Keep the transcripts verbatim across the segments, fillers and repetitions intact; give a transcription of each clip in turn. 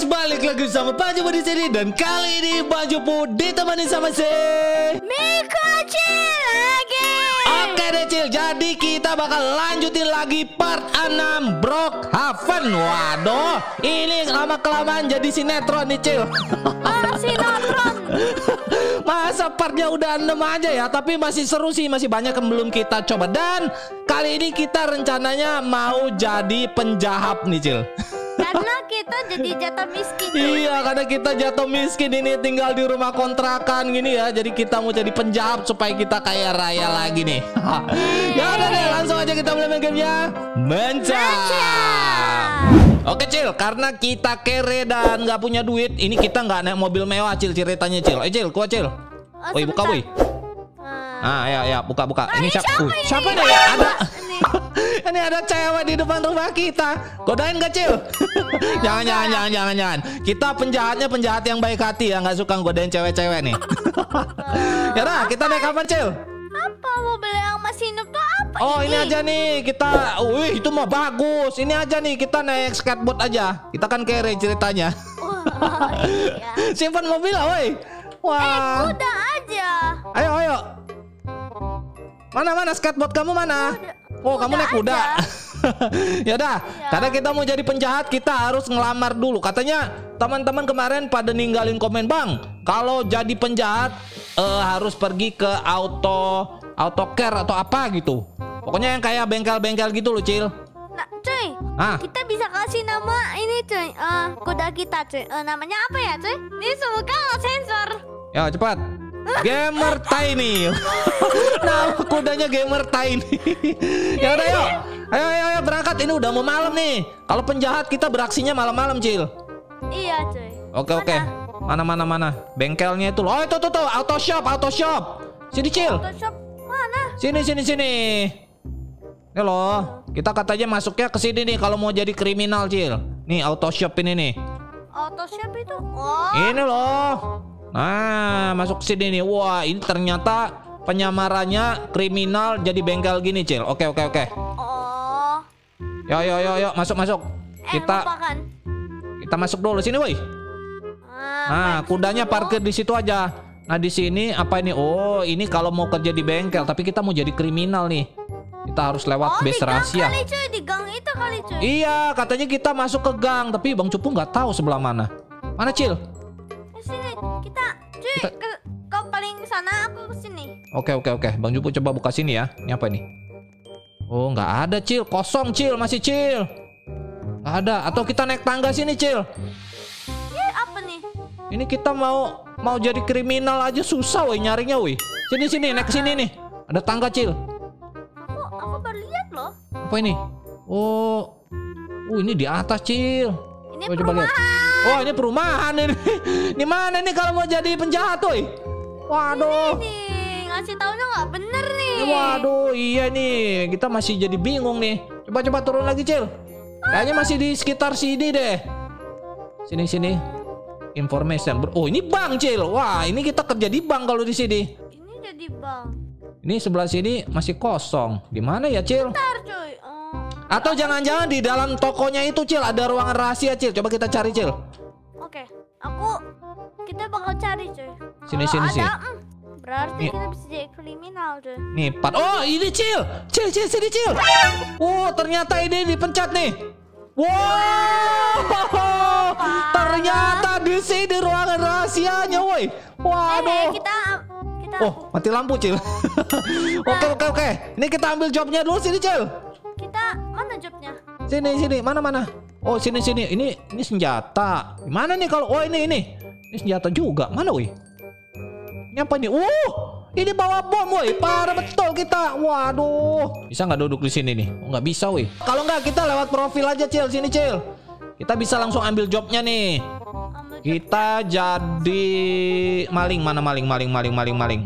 guys, balik lagi sama Bang Cupu di sini. Dan kali ini Bang Cupu ditemani sama si Mikocil lagi. Oke deh Cil, jadi kita bakal lanjutin lagi part enam Brookhaven. Waduh, ini lama-kelamaan jadi sinetron nih Cil. Oh, sinetron. Masa partnya udah enam aja ya, tapi masih seru sih, masih banyak yang belum kita coba. Dan kali ini kita rencananya mau jadi penjahat nih Cil. Karena kita jadi jatuh miskin. Iya, karena kita jatuh miskin ini, tinggal di rumah kontrakan gini ya. Jadi kita mau jadi penjahat supaya kita kaya raya lagi nih. Ya udah deh, langsung aja kita mulai main gamenya. Mencap. Oke Cil, karena kita kere dan nggak punya duit, ini kita nggak naik mobil mewah Cil ceritanya Cil. Eh Cil, kuat Cil. Oh, woi, buka woi. Ah, ya ya, buka buka. Oh, ini, ini siapa? Uh, siapa nih? Ya? Ada. Ini ada cewek di depan rumah kita. Godain nggak Cil? jangan jangan jangan jangan jangan. Kita penjahatnya penjahat yang baik hati ya, nggak suka godain cewek-cewek nih. Ya udah, kita naik kapan Cil? Apa mau beli yang masih hidup tuh apa? Oh ini? ini aja nih kita, wih itu mah bagus. Ini aja nih kita naik skateboard aja. Kita kan kere ceritanya. Wow, iya. Simpan mobil lah, woi. Wah. Eh kuda aja. Ayo ayo. Mana mana skateboard kamu mana? Kuda. Oh kuda kamu naik kuda. Yaudah, ya. Karena kita mau jadi penjahat, kita harus ngelamar dulu. Katanya teman-teman kemarin pada ninggalin komen, Bang, kalau jadi penjahat uh, harus pergi ke auto auto care atau apa gitu. Pokoknya yang kayak bengkel-bengkel gitu loh Cil. Nah, cuy, ah. Kita bisa kasih nama ini cuy, uh, kuda kita cuy, uh, namanya apa ya cuy? Ini semoga lo sensor. Ya cepat. Gamer Tiny. Nah, kudanya Gamer Tiny. Ya udah yuk. Ayo ayo ayo berangkat, ini udah mau malam nih. Kalau penjahat kita beraksinya malam-malam, Cil. Iya, cuy. Oke mana? Oke. Mana mana mana. Bengkelnya itu. Oh, itu tuh tuh auto shop, auto shop. Sini, Cil. Auto shop mana? Sini sini sini. Ini loh. Kita katanya masuknya ke sini nih kalau mau jadi kriminal, Cil. Nih auto shop ini nih. Auto shop itu. Oh. Ini loh. Nah, masuk sini nih. Wah, ini ternyata penyamarannya kriminal jadi bengkel gini, Cil. Oke, oke, oke. Oh. Yo yo yo yo, masuk masuk. Eh, kita lupakan. Kita masuk dulu sini, woi. Ah, nah, kudanya dulu. Parkir di situ aja. Nah, di sini apa ini? Oh, ini kalau mau kerja di bengkel, tapi kita mau jadi kriminal nih. Kita harus lewat oh, base rahasia. Kali, cuy. Di gang itu kali, cuy. Iya, katanya kita masuk ke gang, tapi Bang Cupu nggak tahu sebelah mana. Mana, Cil? Sini kita cuy kita... Ke, kau paling sana aku kesini. Oke oke oke Bang Cupu coba buka sini ya. Ini apa ini? Oh nggak ada Cil, kosong Cil, masih Cil. Nggak ada. Atau kita naik tangga sini Cil. Ini apa nih? Ini kita mau mau jadi kriminal aja susah woi nyarinya woi. Sini sini naik ke sini nih. Ada tangga Cil. Aku aku baru lihat loh. Apa ini? Oh. Oh ini di atas Cil. Ini coba perumahan. Coba lihat. Oh ini perumahan ini. Ini mana nih kalau mau jadi penjahat woi? Waduh. Ini nih, ngasih taunya nggak bener nih. Waduh iya nih. Kita masih jadi bingung nih. Coba-coba turun lagi Cil. Kayaknya masih di sekitar sini deh. Sini-sini. Information. Oh ini bank Cil. Wah ini kita kerja di bank kalau di sini. Ini jadi bank. Ini sebelah sini masih kosong. Di mana ya Cil? Bentar cuy. Atau jangan-jangan di dalam tokonya itu Cil ada ruangan rahasia Cil. Coba kita cari Cil. Oke, aku kita bakal cari cuy. Sini sini sini. Berarti kita bisa jadi kriminal cuy. Nih part. Oh ini Cil, Cil Cil sini Cil. Oh ternyata ini dipencet nih. Wow, ternyata di sini ruangan rahasianya woi. Waduh. Oh mati lampu Cil. Oke oke oke. Ini kita ambil jobnya dulu sini Cil. Kita mana jobnya? Sini sini mana mana? Oh sini sini ini ini senjata. Mana nih kalau? Oh ini ini ini senjata juga. Mana woi? Ini apa nih? Uh ini bawa bom woi. Parah betul kita. Waduh. Bisa nggak duduk di sini nih? Oh, nggak bisa woi. Kalau nggak kita lewat profil aja Cil. Sini Cil. Kita bisa langsung ambil jobnya nih. Ambil kita jobnya. Jadi maling mana maling maling maling maling maling.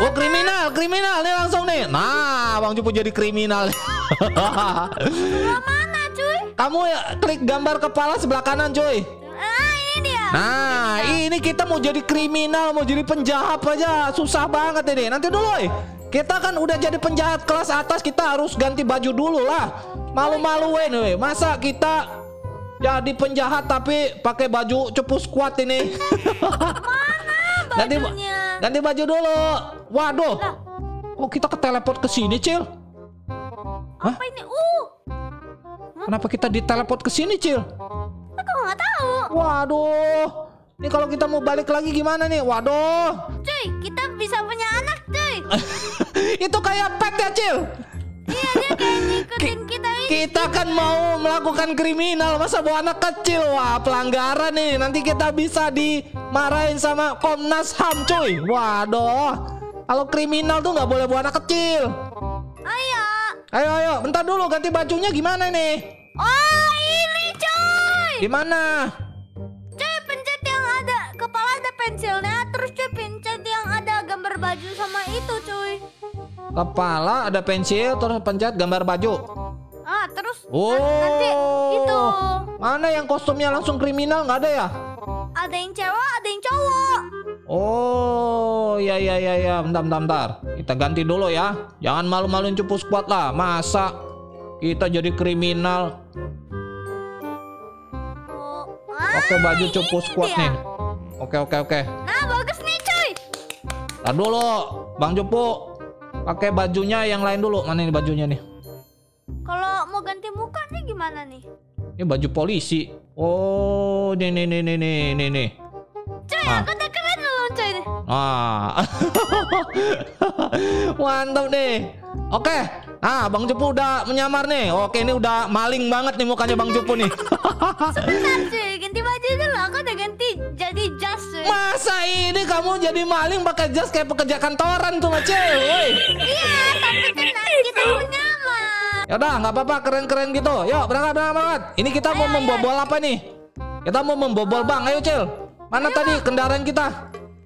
Oh kriminal, kriminal nih langsung nih. Nah, Bang Cupu jadi kriminal. Sebelah mana, cuy? Kamu ya, klik gambar kepala sebelah kanan, cuy. Ah, ini dia. Nah, kriminal. Ini kita mau jadi kriminal, mau jadi penjahat aja, susah banget ini. Nanti dulu, woy. Kita kan udah jadi penjahat kelas atas, kita harus ganti baju dulu lah. Malu-maluin, woy. Masa kita jadi penjahat tapi pakai baju Cupu Squad ini. Mana bajunya? Ganti, ganti baju dulu. Waduh. Lah. Oh, kita keteleport ke sini, Cil. Hah? Apa ini? Uh. Kenapa kita diteleport ke sini, Cil? Aku nggak tahu. Waduh. Ini kalau kita mau balik lagi gimana nih? Waduh. Cuy, kita bisa punya anak, cuy. Itu kayak pet ya, Cil? Iya, dia kayak ngikutin kita ini. Kita kan mau melakukan kriminal, masa bawa anak kecil. Wah, pelanggaran nih. Nanti kita bisa dimarahin sama Komnas H A M, cuy. Waduh. Kalau kriminal tuh nggak boleh bawa anak kecil. Ayo. Ayo, ayo. Bentar dulu, ganti bajunya gimana nih? Oh, ini cuy. Gimana? Cuy, pencet yang ada kepala ada pensilnya, terus cuy pencet yang ada gambar baju sama itu, cuy. Kepala ada pensil, terus pencet gambar baju. Ah, terus oh, nanti itu. Mana yang kostumnya langsung kriminal nggak ada ya? Ada yang cewek, ada yang cowok. Oh, ya ya ya ya, bentar bentar bentar. Kita ganti dulu ya. Jangan malu-maluin Cupu Squad lah. Masa kita jadi kriminal? Oh, oke, baju Cupu Squad dia nih. Oke oke oke. Nah, bagus nih, cuy. Tar dulu, Bang Cupu. Pakai bajunya yang lain dulu. Mana ini bajunya nih? Kalau mau ganti muka nih gimana nih? Ini baju polisi. Oh, nih nih nih nih nih nih. Cuy, ah, aku udah keren loh, cuy. Ah. Mantap nih. Oke. Ah, Bang Cupu udah menyamar nih. Oke, ini udah maling banget nih mukanya Bang Cupu nih. Sebentar, cuy. Ganti baju dulu. Aku udah ganti jadi jas, cuy. Masa ini kamu jadi maling pakai jas kayak pekerja kantoran tuh, cuy. Iya, tapi kan kita menyamar. Ya udah, nggak apa-apa. Keren-keren gitu. Yuk, berangkat berangkat. Ini kita ayo, mau ayo. membobol apa nih? Kita mau membobol oh. bank. Ayo, Cil. Mana ayo, tadi bang. kendaraan kita?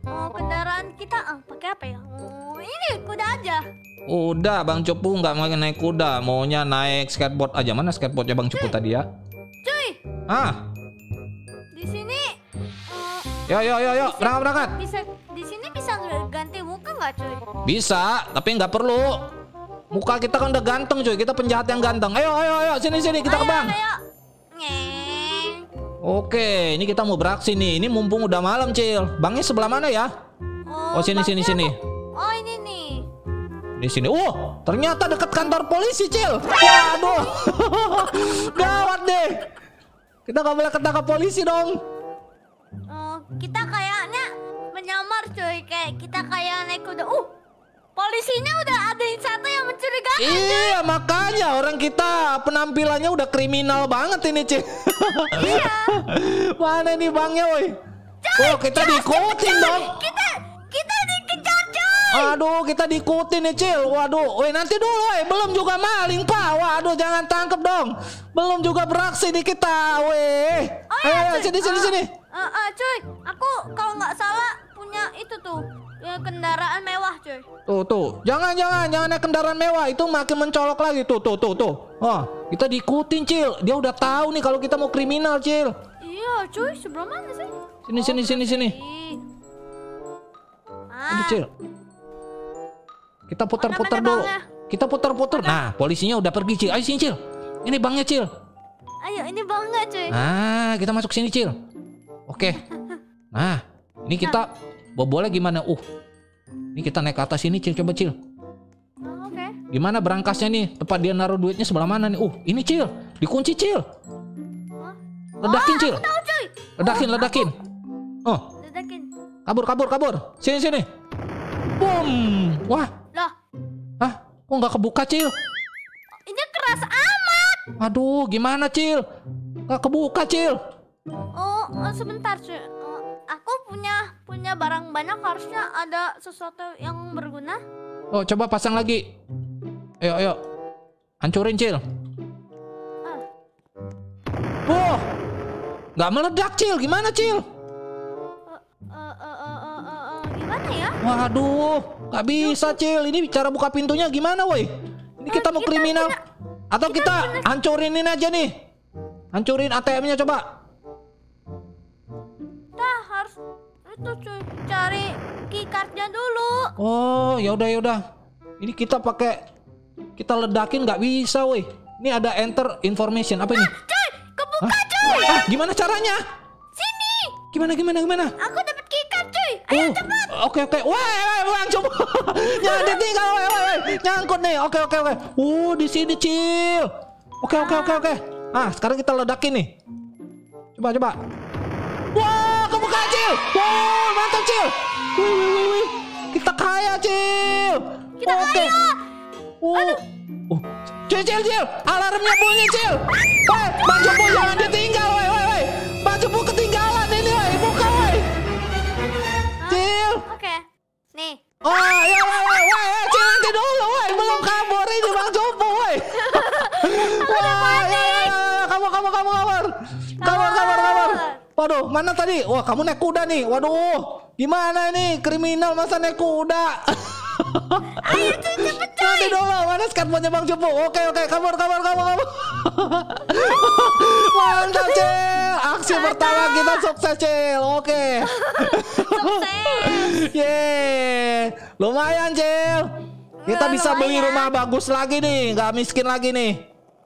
Oh, kendaraan kita ah, pakai apa ya? Oh, ini kuda aja. Udah, Bang Cupu nggak mau naik kuda, maunya naik skateboard aja. Mana skateboardnya Bang Cupu tadi ya? Cuy. Ah. Di sini. Uh, yo yo yo yo, bisa, berangkat berangkat. Bisa di sini bisa ganti muka nggak, cuy? Bisa, tapi nggak perlu. Muka kita kan udah ganteng, cuy. Kita penjahat yang ganteng. Ayo ayo ayo, sini sini kita ayo, ke bank. Ayo. Oke, ini kita mau beraksi nih. Ini mumpung udah malam, Cil. Banknya sebelah mana ya? Oh, oh sini sini sini. Aku... Oh, ini nih. Di sini. Oh, ternyata dekat kantor polisi, Cil. Waduh. Gawat deh. Kita gak boleh ketangkap polisi dong. Oh, kita kayaknya menyamar, cuy. Kayak kita kayak naik kuda. Uh. Polisinya udah ada yang satu yang mencurigakan. Iya, cuy. Makanya orang kita penampilannya udah kriminal banget ini, Cil. Iya. Mana nih bangnya, woi? Oh, kita cuy, diikutin cuy. dong. Kita kita dikejar, cuy. Aduh, kita diikutin nih, Cil. Waduh, woi, nanti dulu, woi, belum juga maling, Pak. Waduh, jangan tangkep dong. Belum juga beraksi di kita, woi. Oh, ayo, ya, sini sini uh, sini. Uh, uh, cuy, aku kalau nggak salah punya itu tuh kendaraan mewah, cuy. Tuh tuh, jangan jangan jangan naik kendaraan mewah, itu makin mencolok lagi. Tuh tuh tuh tuh. Oh, kita diikutin, Cil. Dia udah tahu nih kalau kita mau kriminal, Cil. Iya, cuy. Sebelah mana sih? Sini oh, sini sini sini. Ah. Ini, Cil. Kita putar-putar dulu. Kita putar-putar. Nah, polisinya udah pergi, Cil. Ayo sini, Cil. Ini banknya, Cil. Ayo, ini banknya, cuy. Nah, kita masuk sini, Cil. Oke. Nah, ini kita bobolnya gimana? Uh. Ini kita naik ke atas sini, Cil. Coba, Cil. Oh, oke. Okay. Gimana berangkasnya nih? Tempat dia naruh duitnya sebelah mana nih? Uh, ini, Cil. Dikunci, Cil. Ledakin, Cil. Ledakin, ledakin. Oh. Ledakin. Kabur, kabur, kabur. Sini, sini. Boom. Wah. Loh. Hah? Kok nggak kebuka, Cil? Ini keras amat. Aduh, gimana, Cil? Nggak kebuka, Cil. Oh, oh sebentar, Cil. Oh, aku punya punya barang banyak, harusnya ada sesuatu yang berguna. Oh, coba pasang lagi. Ayo, ayo. Hancurin, Cil. Ah. Oh. Nggak meledak, Cil. Gimana, Cil? Uh, uh, uh, uh, uh, uh, gimana ya? Waduh. Gak bisa, Cil. Ini cara buka pintunya gimana, woi? Ini kita mau kita kriminal punya, atau kita, kita hancurinin aja nih? Hancurin A T M-nya coba. Kita harus itu, cuy, cari keycardnya dulu. Oh, ya udah ya udah. Ini kita pakai kita ledakin nggak bisa, woi. Ini ada enter information apa ini? Ah, cuy, kebuka, cuy. Ah, gimana caranya? Sini. Gimana gimana gimana? Aku dapat kikat, cuy. Ayo cepat. Oke oke. Wah, wah, coba. Nyangkut nih kalau nyangkut nih. Oke oke oke. Uh, di sini, Cil. Oke oke oke oke. Ah, sekarang kita ledakin nih. Coba coba. Wah, kebuka, Cil. Wah, mantap, Cil. Wih, wih, wih, wih. Kita kaya, Cil. Kita kaya. Aduh. Oh, Cil, Cil, Cil. Alarmnya bunyi, Cil. Woi, Bang Cupu jangan ditinggal, woi, woi, woi. Bang Cupu ketinggalan ini, woi. Buka, woi. Cil. Oke. Nih. Oh, ya, woi, woi, woi. Cil nanti dulu, woi. Belum kabur ini Bang Cupu, woi. Wah, ya, ya, kabur, kabur, kabur, kabur. Kabur, kabur, kabur. Waduh, mana tadi? Wah, kamu naik kuda nih. Waduh, gimana ini? Kriminal masa naik kuda? Ayo, cuy, cepet, cuy. Nanti dulu, mana skateboardnya Bang Cupu? Oke, oke, kabur, kabur, kabur, kabur. Mantap, Cil. Aksi pertama kita sukses, Cil. Oke. Sukses. Yeay. Lumayan, Cil. Kita bisa beli rumah bagus lagi nih. Gak miskin lagi nih.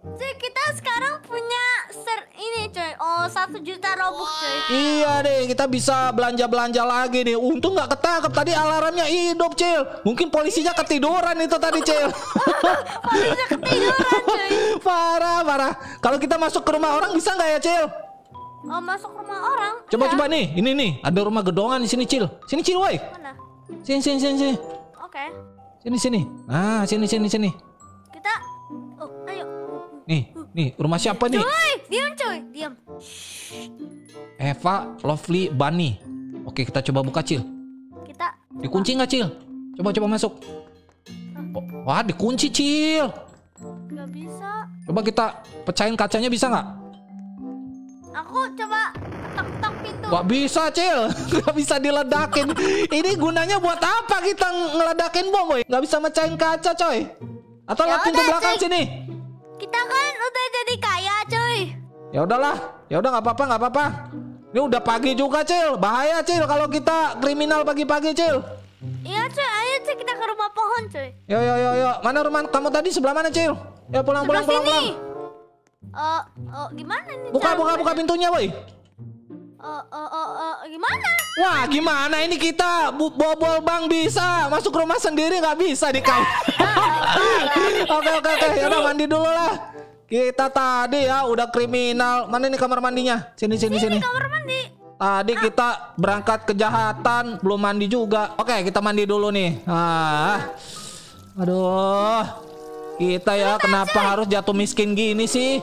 Cuy, kita sekarang punya ser ini, cuy. Oh, satu juta robux, cuy. Iya deh, kita bisa belanja-belanja lagi nih. Untung nggak ketangkep tadi, alarmnya hidup, Cil. Mungkin polisinya ketiduran itu tadi, Cil. Polisinya ketiduran, cuy. Parah, parah. Kalau kita masuk ke rumah orang bisa nggak ya, Cil? Oh, masuk ke rumah orang? Coba-coba ya. Nih, ini nih. Ada rumah gedongan di sini, Cil. Sini, Cil, woi. Mana? Sini, sini, sini, sini. Oke. Sini, sini. Nah, sini, sini, sini. Kita, oh, ayo. Nih. Nih, rumah siapa nih? Cuy, diam cuy, diam. Eva Lovely Bunny. Oke, kita coba buka, Cil. Kita dikunci nggak, Cil? Coba-coba masuk. Wah, dikunci, Cil. Nggak bisa. Coba kita pecahin kacanya, bisa nggak? Aku coba ketok-ketok pintu. Nggak bisa, Cil. Nggak bisa diledakin. Ini gunanya buat apa kita ngeledakin bom, boy? Nggak bisa mecahin kaca, coy. Atau lewat pintu belakang sini. Kita kan udah jadi kaya, cuy. Ya udahlah, ya udah nggak apa-apa, nggak apa-apa. Ini udah pagi juga, Cil. Bahaya, Cil, kalau kita kriminal pagi-pagi, Cil. Iya, cuy. Ayo, cuy, kita ke rumah pohon, cuy. Yo, yo, yo, yo. Mana rumah kamu tadi? Sebelah mana, Cil? Ya pulang, sebelah pulang, pulang, pulang. Oh, oh, gimana nih? Buka, buka, buka pintunya, boy. Oh, oh, oh, oh, gimana? Wah, gimana ini kita? Bobol Bang bisa, masuk rumah sendiri nggak bisa di kau. Oke oke oke, udah mandi dulu lah. Kita tadi ya udah kriminal. Mana nih kamar mandinya? Sini sini sini. Sini kamar mandi. Tadi ah. Kita berangkat kejahatan, belum mandi juga. Oke, kita mandi dulu nih. Ah, aduh, kita ya Mereka, kenapa cuy. Harus jatuh miskin gini sih?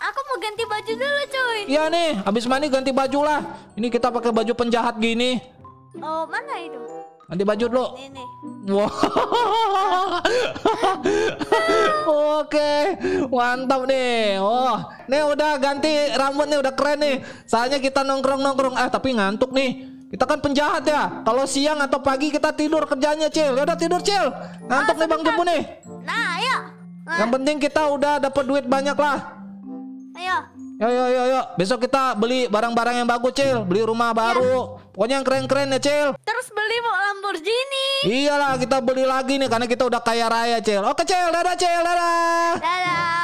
Aku mau ganti baju dulu, cuy. Iya nih, habis mandi ganti baju lah. Ini kita pakai baju penjahat gini. Oh, mana itu? Ganti baju dulu. Ini. Wow. Oke, mantap nih. Oh, nih udah ganti rambut nih, udah keren nih. Soalnya kita nongkrong-nongkrong. Eh, tapi ngantuk nih. Kita kan penjahat ya. Kalau siang atau pagi kita tidur kerjanya, Cil. Ya udah tidur, Cil. Ngantuk oh, nih Bang Cupu nih. Nah, ayo. Nah. Yang penting kita udah dapat duit banyak lah. Ayo. Yo yo yo yo. Besok kita beli barang-barang yang bagus, Cil. Beli rumah baru. Ya. Pokoknya yang keren-keren ya, Cil. Terus beli mau Lamborghini. Iyalah, kita beli lagi nih karena kita udah kaya raya, Cil. Oke, Cil. Dadah, Cil. Dadah. Dadah.